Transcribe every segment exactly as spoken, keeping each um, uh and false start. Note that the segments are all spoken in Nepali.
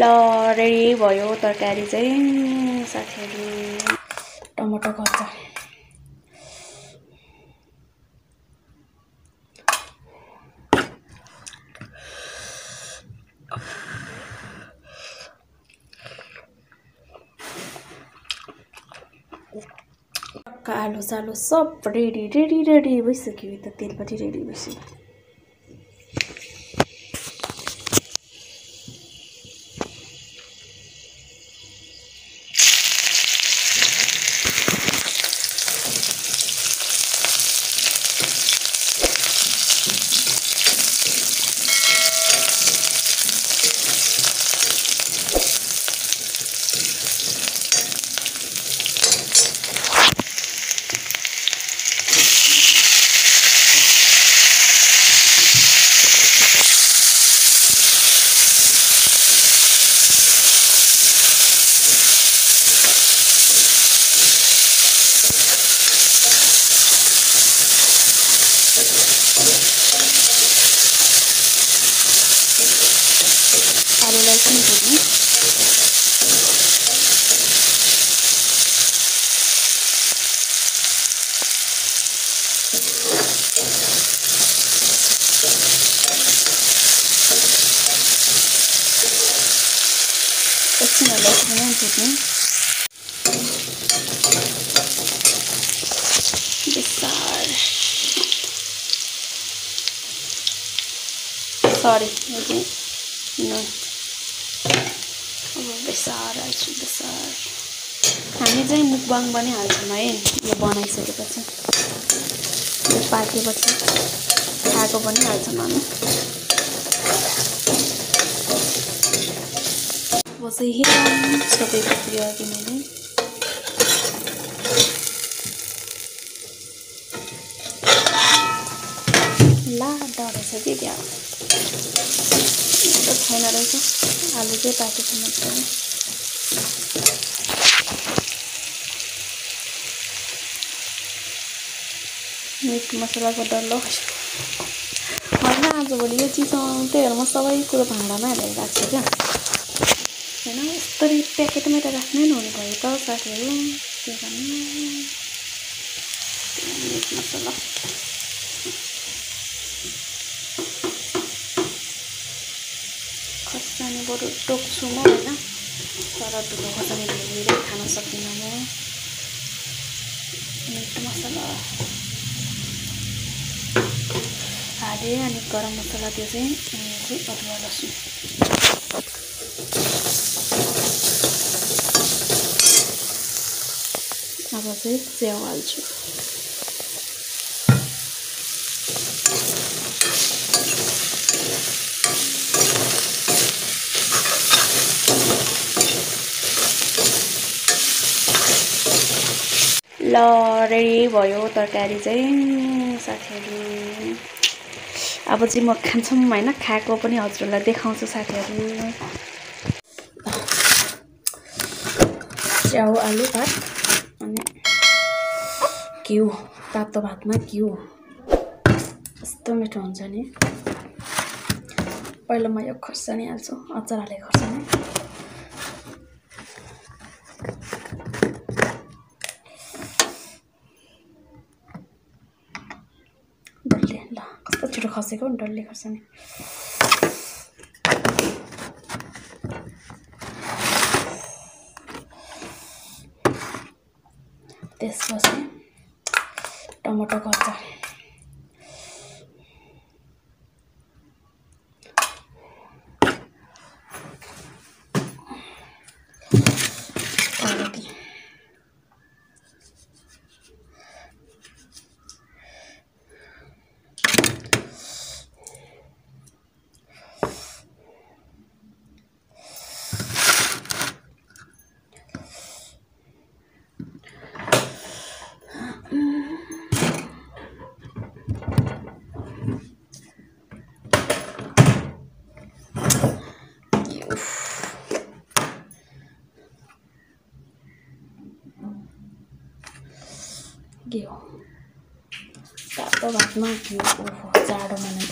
ल रेडी भयो तरकारी चाहिँ साथीहरु टमाटर कच्चा टक्का आलु सालु सब रेडी रेडी रेडी भइसक्यो त तेलपटी रेडी भइसक्यो It's not sorry, okay. No. Oh, bizarre, I should bizarre. I need a mukbang bunny out of my end. You're born, I said, person. You're party, but I go bunny out of mama. Was he here? So they could be arguing. ला डरे छ के क्या यो छैन रहेछ आलु चाहिँ पाके छ मात्र मिट मसलाको डल्लो हैन आज भोलि यो चिसोते म सबै कुरा भाँडामा हालेर राख्छु क्या हैन यस्तरी प्याकेटमा त राख्नै नहुने भयो त साथीहरु के गर्नु मिट मसला अनि बरु टोक्छु म हैन तर दुलो कसरी धेरै खान सक्दिन म मिट मसला हाले अनि गरम मसला त्यो चाहिँ अनि अदुवा लसुन अब चाहिँ स्याउ हाल्छु ल रेडी भयो तरकारी चाहिँ साथीहरु अब चाहिँ म खान्छम हैन खाएको पनि हजुरलाई देखाउँछु साथीहरु स्याउ आलु भात अनि घिउ तातो भातमा घिउ यस्तो मिठो हुन्छ नि पहिला म यो खोर्सानी हाल्छु अचार हालेको खोर्सानी कस्तो छिटो खसेको नि डल्ले खोर्सानी त्यसपछि टमाटर कच्चा घिउ तातो भातमा घिउ जाडो महिना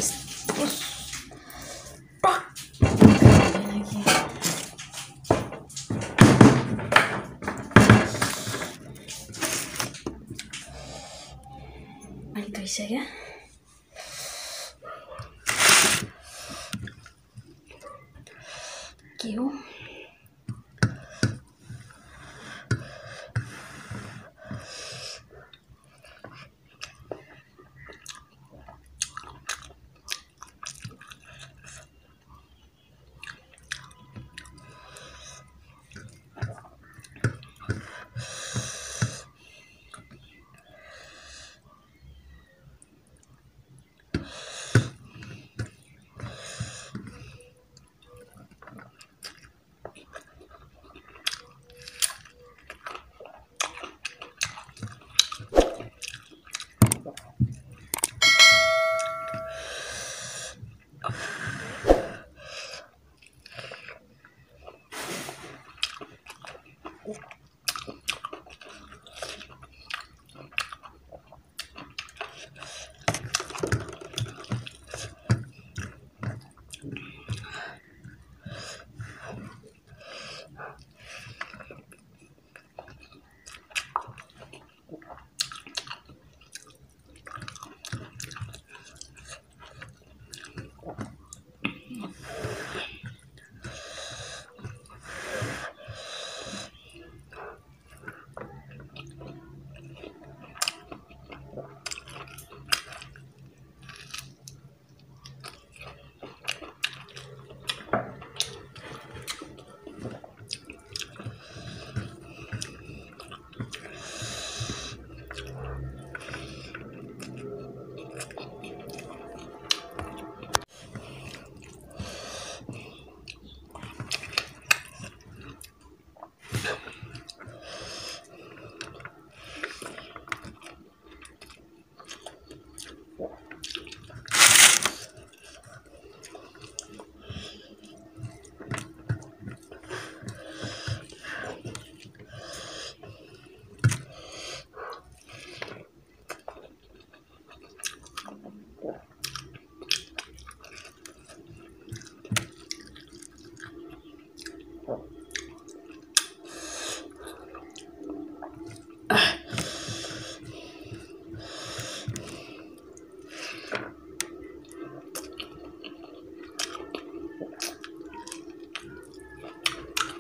चाहिए। क्यों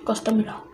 कस्टमर आओ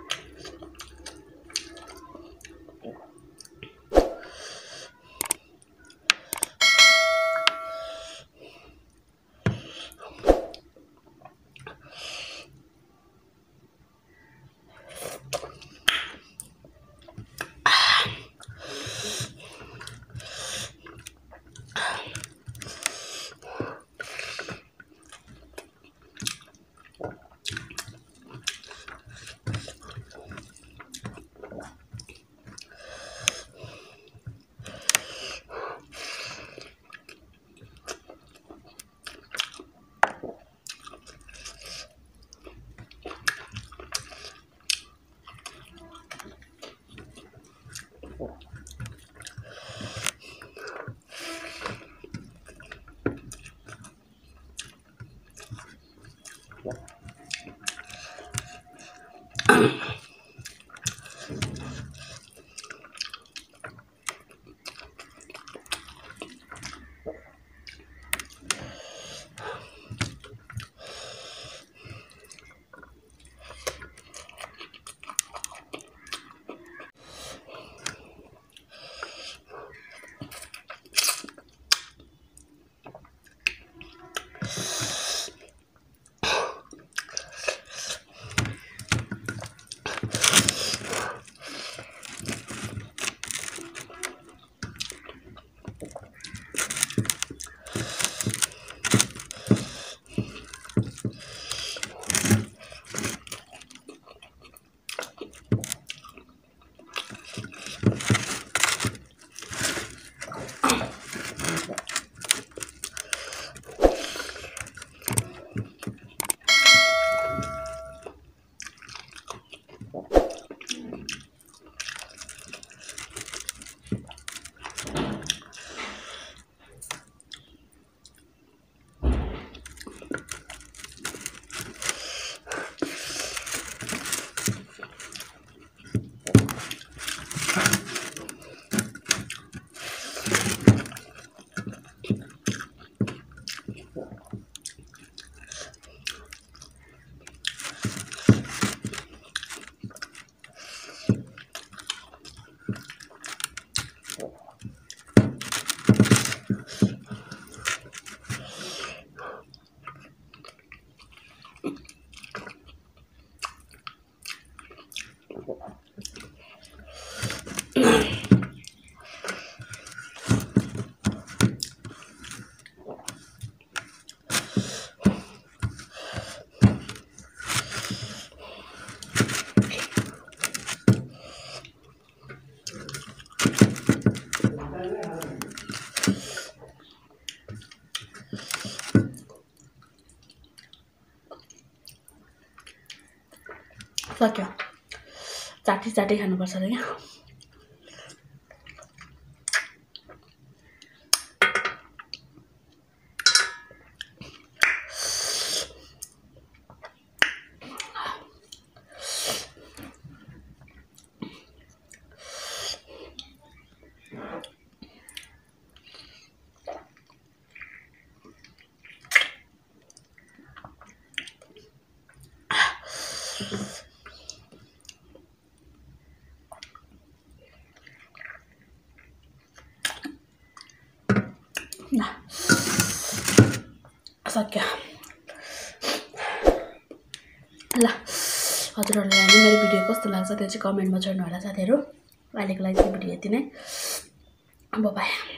सक्यो चाटी चाटी खानुपर्छ र हैन nah sakya la हजुरहरुलाई पनि मेरो भिडियो कस्तो लाग्छ त्यो चाहिँ कमेन्टमा छोड्नु होला साथीहरु अहिलेको लागि यो भिडियो यति नै अब बाइ